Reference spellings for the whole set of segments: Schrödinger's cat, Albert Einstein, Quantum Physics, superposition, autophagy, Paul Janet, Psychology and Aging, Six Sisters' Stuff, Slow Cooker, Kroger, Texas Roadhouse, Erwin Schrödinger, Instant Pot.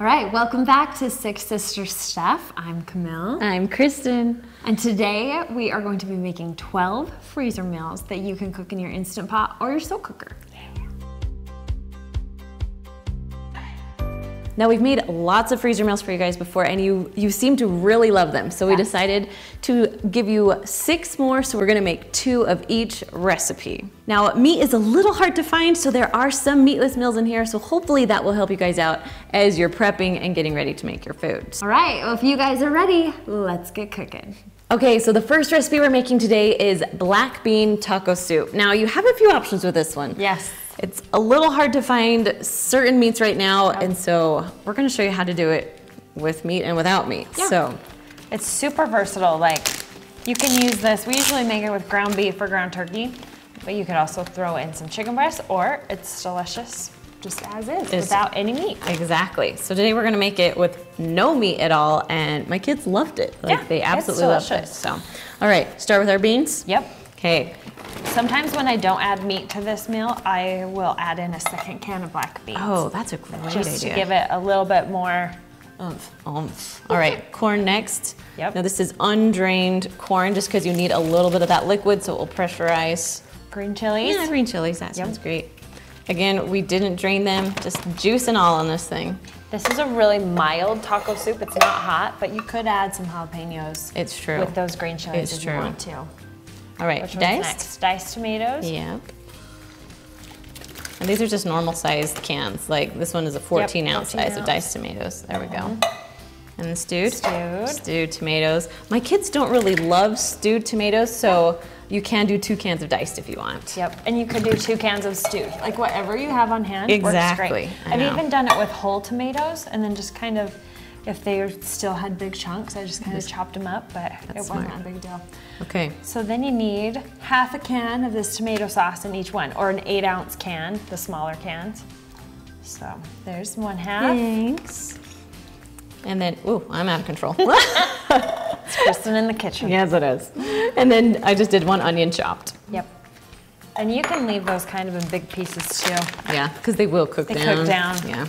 All right, welcome back to Six Sisters' Stuff. I'm Camille. I'm Kristen. And today we are going to be making 12 freezer meals that you can cook in your Instant Pot or your Slow Cooker. Now we've made lots of freezer meals for you guys before and you seem to really love them. So we decided to give you 6 more, so we're gonna make 2 of each recipe. Now meat is a little hard to find, so there are some meatless meals in here, so hopefully that will help you guys out as you're prepping and getting ready to make your food. All right, well if you guys are ready, let's get cooking. Okay, so the first recipe we're making today is black bean taco soup. Now you have a few options with this one. Yes. It's a little hard to find certain meats right now, and so we're gonna show you how to do it with meat and without meat. Yeah. So it's super versatile. Like, you can use this. We usually make it with ground beef or ground turkey, but you could also throw in some chicken breast, or it's delicious just as is, without any meat. Exactly. So today we're gonna make it with no meat at all, and my kids loved it. Like, yeah, they absolutely loved it. So, all right, start with our beans. Yep. Okay. Sometimes when I don't add meat to this meal, I will add in a second can of black beans. Oh, that's a great idea. Just to give it a little bit more oomph. All right, corn next. Yep. Now this is undrained corn, just because you need a little bit of that liquid, so it will pressurize. Green chilies? Yeah, green chilies, that sounds great. Again, we didn't drain them, just juice and all on this thing. This is a really mild taco soup. It's not hot, but you could add some jalapenos. It's true. With those green chilies if you want to. All right, diced tomatoes. Yep. And these are just normal sized cans. Like this one is a 14-ounce size of diced tomatoes. There we go. And stewed tomatoes. My kids don't really love stewed tomatoes, so you can do 2 cans of diced if you want. Yep, and you could do 2 cans of stewed. Like whatever you have on hand works great. I've even done it with whole tomatoes, and then just kind of, if they still had big chunks, I just kind of chopped them up, but it wasn't a big deal. Okay. So then you need half a can of this tomato sauce in each one, or an 8-ounce can, the smaller cans. So there's 1/2. Thanks. And then, ooh, I'm out of control. It's Kristen in the kitchen. Yes, it is. And then I just did 1 onion chopped. Yep. And you can leave those kind of in big pieces too. Yeah, because they will cook down. They cook down. Yeah.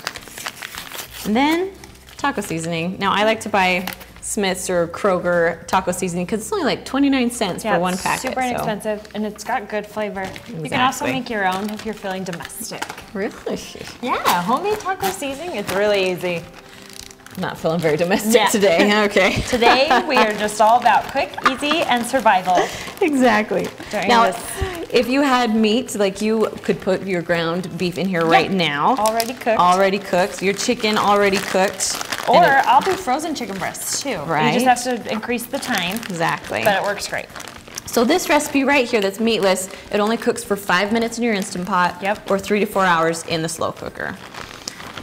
And then taco seasoning. Now I like to buy Smith's or Kroger taco seasoning because it's only like 29 cents for 1 packet. Super inexpensive, and it's got good flavor. Exactly. You can also make your own if you're feeling domestic. Really? Yeah, homemade taco seasoning, it's really easy. I'm not feeling very domestic today. Okay. Today we are just all about quick, easy, and survival. Exactly. If you had meat, like you could put your ground beef in here right now. Already cooked. Already cooked. Your chicken already cooked. Or I'll do frozen chicken breasts too. Right. You just have to increase the time. Exactly. But it works great. So this recipe right here that's meatless, it only cooks for 5 minutes in your Instant Pot or 3 to 4 hours in the Slow Cooker.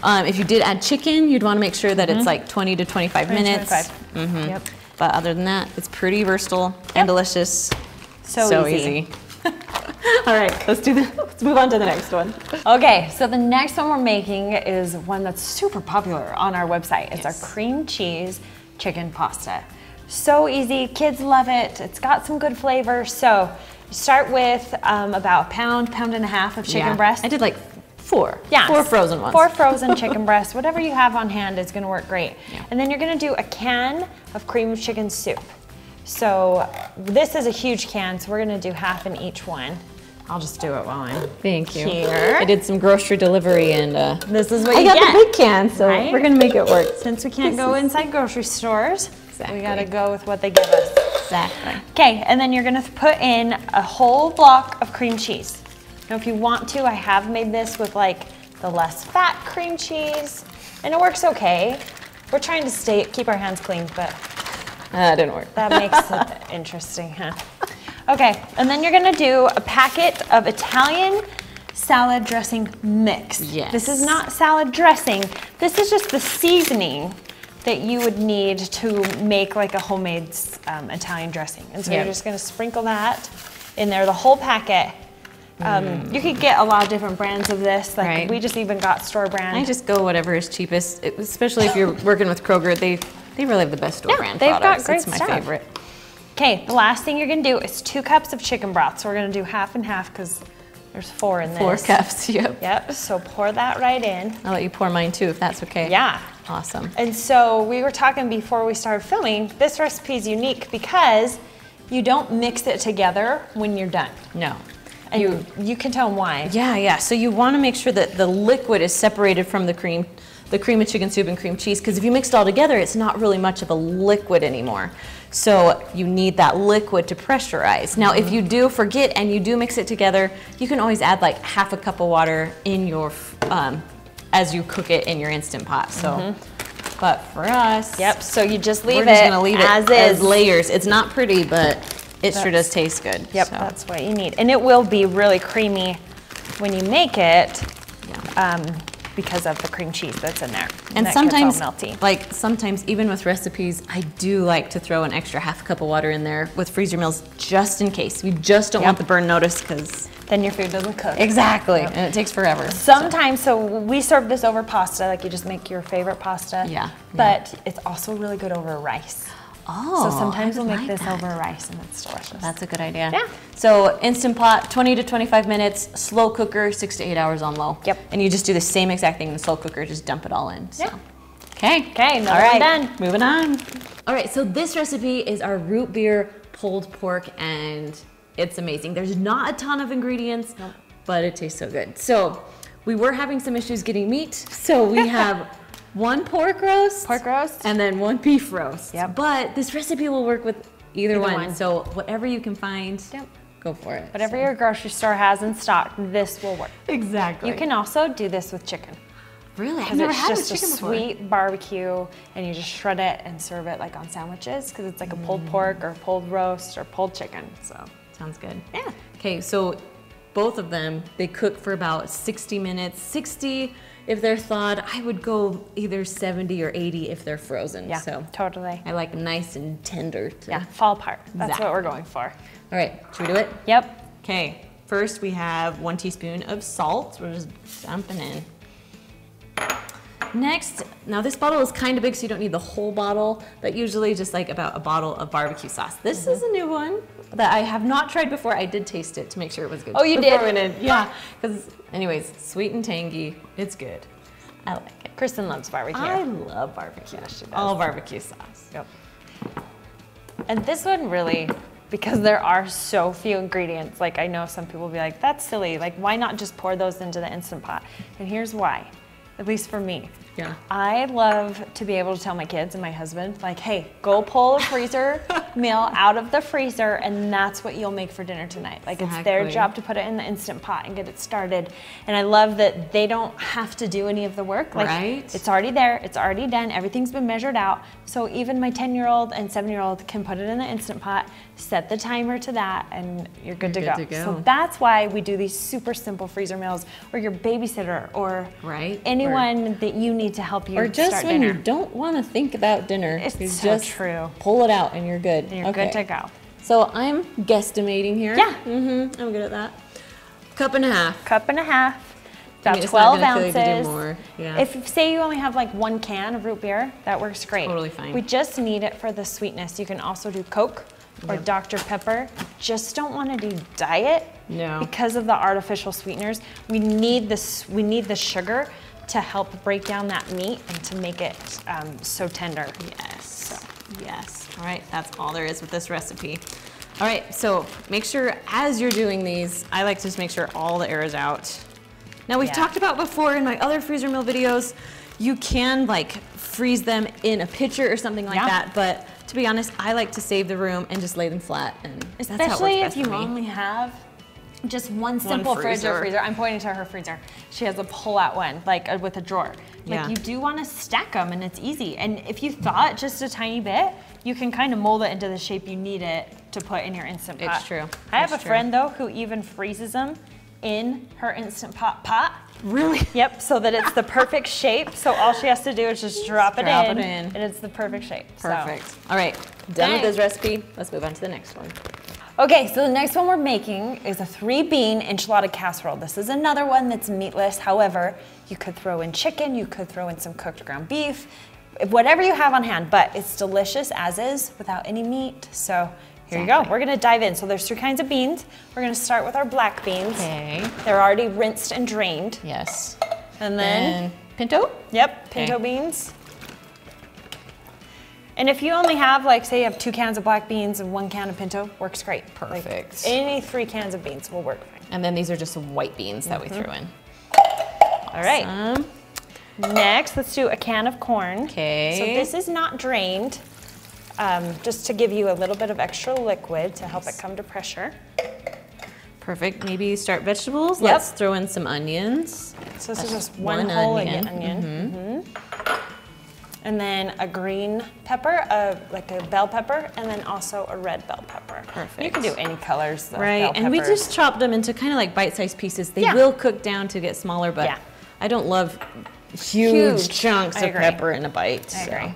If you did add chicken, you'd want to make sure that it's like 20 to 25 minutes. But other than that, it's pretty versatile and delicious. So easy. All right, let's move on to the next one. Okay, so the next one we're making is one that's super popular on our website. It's our cream cheese chicken pasta. So easy, kids love it. It's got some good flavor. So you start with about 1 pound, 1.5 pounds of chicken breast. I did like 4. Yeah. 4 frozen ones. 4 frozen chicken breasts. Whatever you have on hand is gonna work great. Yeah. And then you're gonna do a can of cream chicken soup. So this is a huge can, so we're gonna do half in each one. I'll just do it while I'm here. I did some grocery delivery and this is what you get. I got the big can, so we're gonna make it work. Since we can't go inside grocery stores, we gotta go with what they give us. Exactly. Okay, and then you're gonna put in a whole block of cream cheese. Now if you want to, I have made this with like the less fat cream cheese, and it works okay. We're trying to keep our hands clean, but that didn't work. That makes it interesting, huh? Okay, and then you're gonna do a packet of Italian salad dressing mix. Yes. This is not salad dressing. This is just the seasoning that you would need to make like a homemade Italian dressing. And so you're just gonna sprinkle that in there, the whole packet. You could get a lot of different brands of this. Like we just even got store brand. I just go whatever is cheapest, especially if you're working with Kroger. They really have the best store brand products. They've got great stuff. It's my favorite. Okay, the last thing you're gonna do is 2 cups of chicken broth. So we're gonna do half and half because there's 4 in this. 4 cups, yep. Yep, so pour that right in. I'll let you pour mine too if that's okay. Yeah, Awesome. And so we were talking before we started filming, this recipe is unique because you don't mix it together when you're done. No. And you can tell them why. Yeah, yeah. So you want to make sure that the liquid is separated from the cream of chicken soup and cream cheese, because if you mix it all together, it's not really much of a liquid anymore. So you need that liquid to pressurize. Now, if you do forget and you do mix it together, you can always add like half a cup of water in your, as you cook it in your Instant Pot. So, but for us, so you just leave it as layers. It's not pretty, but it sure does taste good. Yep, so that's what you need. And it will be really creamy when you make it, because of the cream cheese that's in there. And that sometimes, sometimes even with recipes, I do like to throw an extra half a cup of water in there with freezer meals, just in case. We just don't want the burn notice, because then your food doesn't cook. Exactly, and it takes forever. Sometimes, so we serve this over pasta, like you just make your favorite pasta. Yeah. But it's also really good over rice. Oh, so sometimes we'll make this over rice, and it's delicious. That's a good idea. Yeah. So Instant Pot, 20 to 25 minutes, slow cooker, 6 to 8 hours on low. Yep. And you just do the same exact thing in the slow cooker, just dump it all in. So. Yeah. Okay. Okay, all right, done. Moving on. All right, so this recipe is our root beer pulled pork, and it's amazing. There's not a ton of ingredients, but it tastes so good. So we were having some issues getting meat, so we have one pork roast, and then one beef roast. Yep. But this recipe will work with either one. So whatever you can find, go for it. Whatever your grocery store has in stock, this will work. Exactly. You can also do this with chicken. Really? I've never had this chicken before. It's just a sweet barbecue, and you just shred it and serve it like on sandwiches, because it's like a pulled pork or pulled roast or pulled chicken. So sounds good. Yeah. Okay, so both of them, they cook for about 60 minutes. 60 if they're thawed. I would go either 70 or 80 if they're frozen. Yeah, so totally. I like nice and tender. Yeah, fall apart. That's what we're going for. All right, should we do it? Yep. Okay, first we have 1 teaspoon of salt. We're just dumping in. Next, now this bottle is kind of big, so you don't need the whole bottle, but usually just like about a bottle of barbecue sauce. This is a new one that I have not tried before. I did taste it to make sure it was good. Oh, you did? Yeah, because anyways, sweet and tangy. It's good. I like it. Kristen loves barbecue. I love barbecue. Yeah, she does. All barbecue sauce. Yep. And this one really, because there are so few ingredients, like I know some people will be like, that's silly. Like, why not just pour those into the Instant Pot? And here's why. At least for me. Yeah. I love to be able to tell my kids and my husband, like, hey, go pull a freezer meal out of the freezer, and that's what you'll make for dinner tonight. Like, it's their job to put it in the Instant Pot and get it started. And I love that they don't have to do any of the work. Like, it's already there, it's already done, everything's been measured out. So even my 10-year-old and 7-year-old can put it in the Instant Pot, set the timer to that, and you're good to go. So that's why we do these super simple freezer meals, or your babysitter, or anyone that you need to help you start dinner. Or just when you don't want to think about dinner. It's so true. Pull it out and you're good. And you're good to go. So I'm guesstimating here. Yeah. I'm good at that. Cup and a half. Cup and a half. About 12 ounces. Like more. Yeah. If say you only have like 1 can of root beer, that works great. Totally fine. We just need it for the sweetness. You can also do Coke or Dr. Pepper. Just don't want to do diet because of the artificial sweeteners. We need the sugar to help break down that meat and to make it so tender. Yes, all right, that's all there is with this recipe. All right, so make sure as you're doing these, I like to just make sure all the air is out. Now we've talked about before in my other freezer meal videos, you can like freeze them in a pitcher or something like that, but to be honest, I like to save the room and just lay them flat. And especially if you only have just one simple fridge or freezer. I'm pointing to her freezer. She has a pull-out one, like with a drawer. Like, you do want to stack them, and it's easy. And if you thaw it just a tiny bit, you can kind of mold it into the shape you need it to put in your Instant Pot. It's true. I have a friend though who even freezes them in her Instant Pot pot. Really? Yep. So that it's the perfect shape. So all she has to do is just drop it in, and it's the perfect shape. Perfect. So. All right, done with this recipe. Let's move on to the next one. Okay, so the next one we're making is a 3-bean enchilada casserole. This is another one that's meatless. However, you could throw in chicken, you could throw in some cooked ground beef, whatever you have on hand, but it's delicious as is without any meat. So here you go, we're gonna dive in. So there's 3 kinds of beans. We're gonna start with our black beans. Okay. They're already rinsed and drained. Yes. And then? Pinto? Yep, pinto beans. And if you only have, like, say you have 2 cans of black beans and 1 can of pinto, works great. Perfect. Like, any 3 cans of beans will work fine. And then these are just white beans that we threw in. All right. Next, let's do a can of corn. Okay. So this is not drained, just to give you a little bit of extra liquid to help it come to pressure. Perfect. Maybe start vegetables. Yep. Let's throw in some onions. So this is just one whole onion. And then a green pepper, like a bell pepper, and then also a red bell pepper. Perfect. You can do any colors of bell peppers. And we just chopped them into kind of like bite-sized pieces. They will cook down to get smaller, but I don't love huge chunks of pepper in a bite. I agree.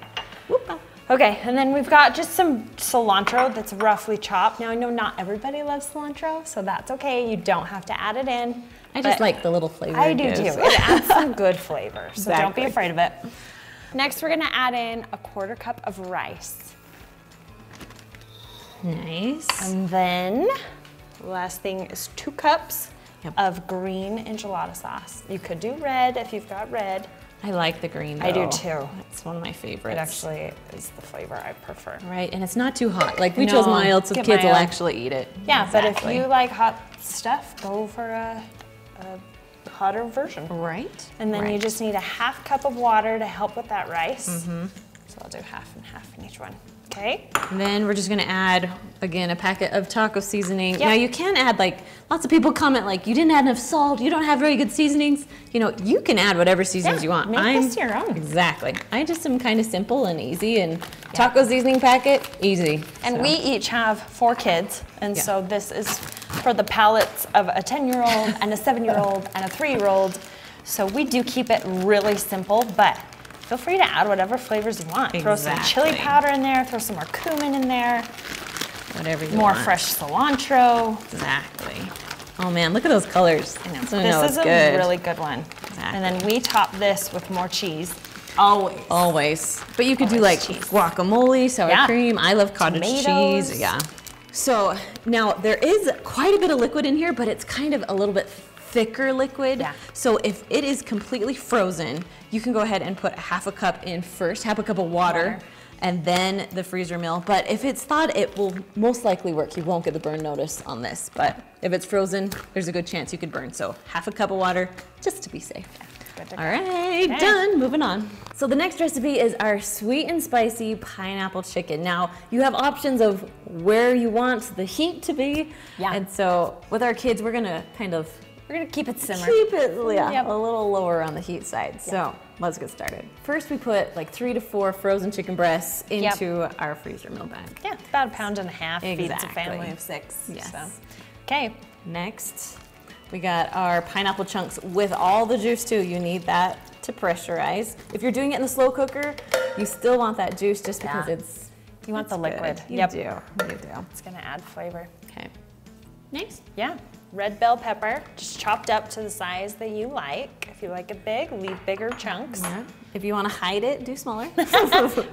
Whoop. Okay, and then we've got just some cilantro that's roughly chopped. Now I know not everybody loves cilantro, so that's okay. You don't have to add it in. I just like the little flavor. I do too. It adds some good flavor, so don't be afraid of it. Next, we're gonna add in a 1/4 cup of rice. Nice. And then, last thing is 2 cups of green enchilada sauce. You could do red if you've got red. I like the green though. I do too. It's one of my favorites. It actually is the flavor I prefer. Right, and it's not too hot. Like we chose mild, so kids will actually eat it. Yeah, but if you like hot stuff, go for a hotter version. Right. And then you just need a 1/2 cup of water to help with that rice. So I'll do 1/2 and 1/2 in each one. Okay. And then we're just gonna add, again, a packet of taco seasoning. Now you can add, like, lots of people comment like, you didn't add enough salt, you don't have very good seasonings. You know, you can add whatever seasonings you want. Make this your own. Exactly. I just am kind of simple and easy, and taco seasoning packet, easy. And we each have 4 kids, and so this is for the palates of a 10-year-old and a 7-year-old and a 3-year-old. So we do keep it really simple, but feel free to add whatever flavors you want. Throw some chili powder in there, throw some more cumin in there. Whatever you want. More fresh cilantro. Exactly. Oh man, look at those colors. I know. This is a really good one. And then we top this with more cheese. Always. Always. But you could do like guacamole, sour cream. I love cottage cheese. Yeah. So now there is quite a bit of liquid in here, but it's kind of a little bit thicker liquid. Yeah. So if it is completely frozen, you can go ahead and put 1/2 cup in first, 1/2 cup of water, and then the freezer meal. But if it's thawed, it will most likely work. You won't get the burn notice on this, but if it's frozen, there's a good chance you could burn. So 1/2 cup of water, just to be safe. All right, done, moving on. So the next recipe is our sweet and spicy pineapple chicken. Now, you have options of where you want the heat to be. Yeah. And so with our kids, we're gonna kind of, we're gonna keep it simmer. Keep it, a little lower on the heat side. Yep. So let's get started. First, we put like 3 to 4 frozen chicken breasts into our freezer meal bag. Yeah, about 1.5 pounds. Feeds a family of 6. Yes. So. Okay. Next, we got our pineapple chunks with all the juice too. You need that to pressurize. If you're doing it in the slow cooker, you still want that juice just because it's you want the liquid. You do. You do. It's gonna add flavor. Okay. Next. Yeah. Red bell pepper, just chopped up to the size that you like. If you like it big, leave bigger chunks. Yeah. If you want to hide it, do smaller.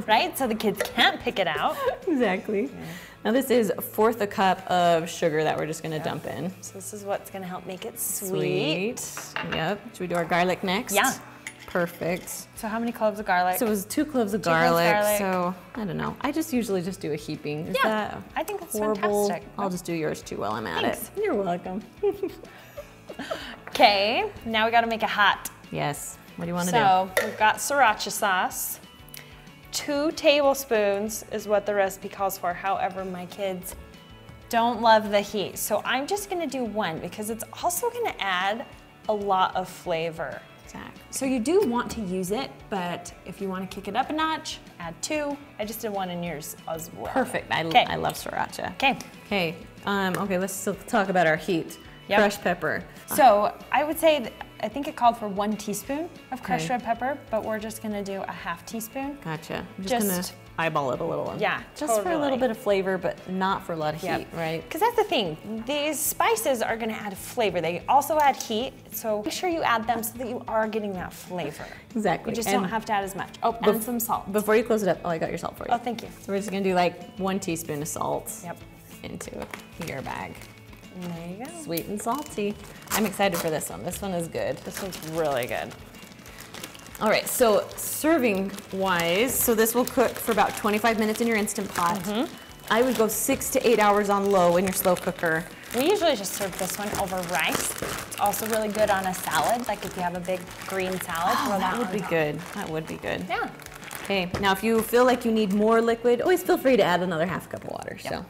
Right? So the kids can't pick it out. Exactly. Yeah. Now this is 1/4 cup of sugar that we're just going to dump in. So this is what's going to help make it sweet. Yep. Should we do our garlic next? Yeah. Perfect. So how many cloves of garlic? So it was 2 cloves of garlic. So I don't know. I just usually just do a heaping. Is that I think that's fantastic. I'll just do yours too while I'm at it. You're welcome. Okay. Now we got to make it hot. Yes. What do you want to do? So we've got sriracha sauce. 2 tablespoons is what the recipe calls for. However, my kids don't love the heat, so I'm just going to do 1 because it's also going to add a lot of flavor. So you do want to use it, but if you want to kick it up a notch, add 2. I just did 1 in yours as well. Perfect. I love sriracha. Okay. Okay. Okay. Let's still talk about our heat. Yep. Fresh pepper. So I would say I think it called for 1 teaspoon of crushed red pepper, but we're just gonna do a 1/2 teaspoon. Gotcha. I'm just gonna eyeball it a little. Yeah. Just for a little bit of flavor, but not for a lot of heat, right? Because that's the thing. These spices are gonna add flavor. They also add heat, so make sure you add them so that you are getting that flavor. Exactly. You just don't have to add as much. Oh, and some salt. Before you close it up, oh, I got your salt for you. Oh, thank you. So we're just gonna do like 1 teaspoon of salt into your bag. There you go. Sweet and salty. I'm excited for this one. This one is good. This one's really good. All right, so serving-wise, so this will cook for about 25 minutes in your Instant Pot. I would go 6 to 8 hours on low in your slow cooker. We usually just serve this one over rice. It's also really good on a salad, like if you have a big green salad. Oh, that would be good. That would be good. Yeah. Okay, now if you feel like you need more liquid, always feel free to add another half cup of water, so.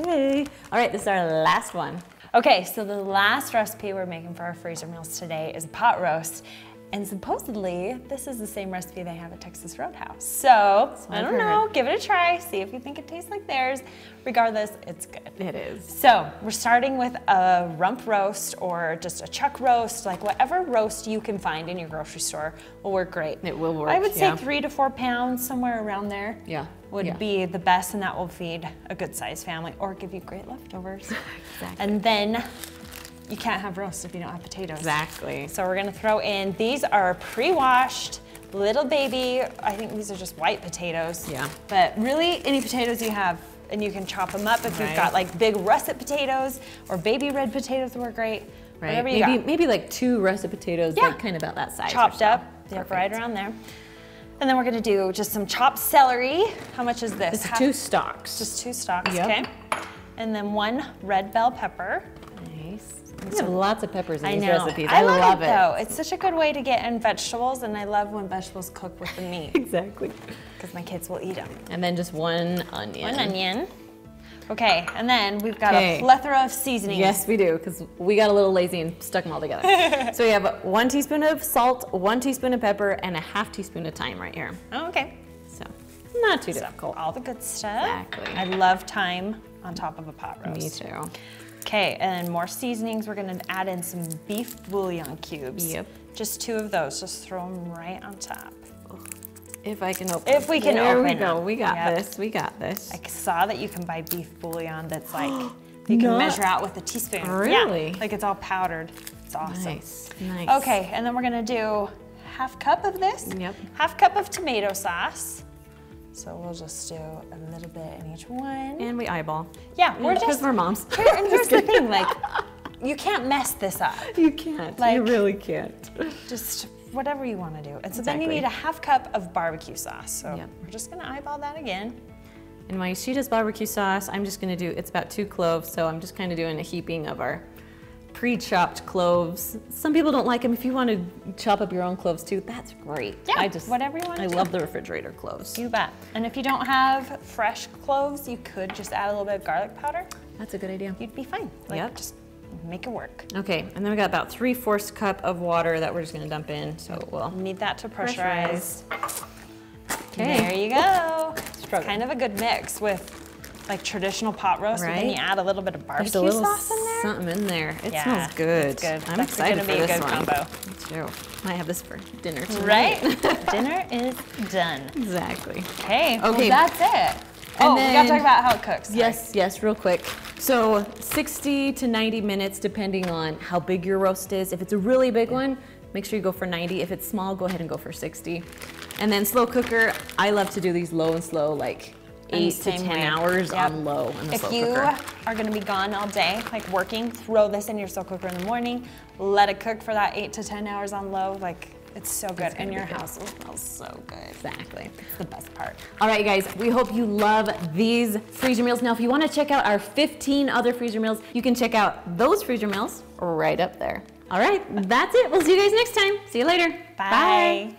Okay. All right, this is our last one. Okay, so the last recipe we're making for our freezer meals today is a pot roast. And supposedly, this is the same recipe they have at Texas Roadhouse. So, I don't know, give it a try, see if you think it tastes like theirs. Regardless, it's good. It is. So, we're starting with a rump roast or just a chuck roast, like whatever roast you can find in your grocery store will work great. It will work, I would say 3 to 4 pounds, somewhere around there. Yeah. would be the best, and that will feed a good sized family or give you great leftovers. Exactly. And then, you can't have roast if you don't have potatoes. Exactly. So we're gonna throw in, these are pre-washed, little baby, I think these are just white potatoes. Yeah. But really, any potatoes you have, and you can chop them up if you've got like big russet potatoes, or baby red potatoes were great, whatever you got. Maybe like 2 russet potatoes, like kind of about that size. Chopped up, right around there. And then we're gonna do just some chopped celery. How much is this? It's 2 stalks. Just 2 stalks, okay. And then 1 red bell pepper. We have lots of peppers in these recipes. I love it though. It's such a good way to get in vegetables, and I love when vegetables cook with the meat. Exactly. Because my kids will eat them. And then just 1 onion. 1 onion. Okay, and then we've got a plethora of seasonings. Yes, we do, because we got a little lazy and stuck them all together. So we have 1 teaspoon of salt, 1 teaspoon of pepper, and a half teaspoon of thyme right here. Oh, okay. So not too difficult. All the good stuff. Exactly. I love thyme on top of a pot roast. Me too. Okay, and more seasonings. We're gonna add in some beef bouillon cubes. Yep. Just 2 of those. Just throw them right on top. If I can open. If we can open. There we go. We got this. We got this. I saw that you can buy beef bouillon that's like you can measure out with a teaspoon. Really? Yeah, like it's all powdered. It's awesome. Nice. Nice. Okay, and then we're gonna do half cup of this. Yep. Half cup of tomato sauce. So we'll just do a little bit in each one. And we eyeball. Yeah, we're just. Because we're moms. And here's the thing, like, you can't mess this up. You can't. Like, you really can't. Just whatever you want to do. And so then you need a half cup of barbecue sauce. So we're just going to eyeball that again. And while she does barbecue sauce, I'm just going to do, it's about 2 cloves, so I'm just kind of doing a heaping of our pre-chopped cloves. Some people don't like them. If you want to chop up your own cloves too, that's great. Yeah, I just, whatever you want to do. I love the refrigerator cloves. You bet. And if you don't have fresh cloves, you could just add a little bit of garlic powder. That's a good idea. You'd be fine. Like, just make it work. Okay, and then we got about 3/4 cup of water that we're just going to dump in, so we'll need that to pressurize. Okay. There you go. It's kind of a good mix with like traditional pot roast, and then you add a little bit of barbecue sauce in there. Something in there. It smells good. It's good. I'm excited for this one. That's going to be a good combo. Me too. Might have this for dinner tonight. Right? Dinner is done. Exactly. Okay. Well, that's it. And then, we got to talk about how it cooks. Yes, yes, real quick. So 60 to 90 minutes, depending on how big your roast is. If it's a really big one, make sure you go for 90. If it's small, go ahead and go for 60. And then slow cooker, I love to do these low and slow, like 8 to 10 hours on low in the slow cooker. If you are going to be gone all day, like working, throw this in your slow cooker in the morning, let it cook for that 8 to 10 hours on low, like it's so good, and your house will smell so good. Exactly. It's the best part. All right, guys, we hope you love these freezer meals. Now, if you want to check out our 15 other freezer meals, you can check out those freezer meals right up there. All right, that's it. We'll see you guys next time. See you later. Bye. Bye.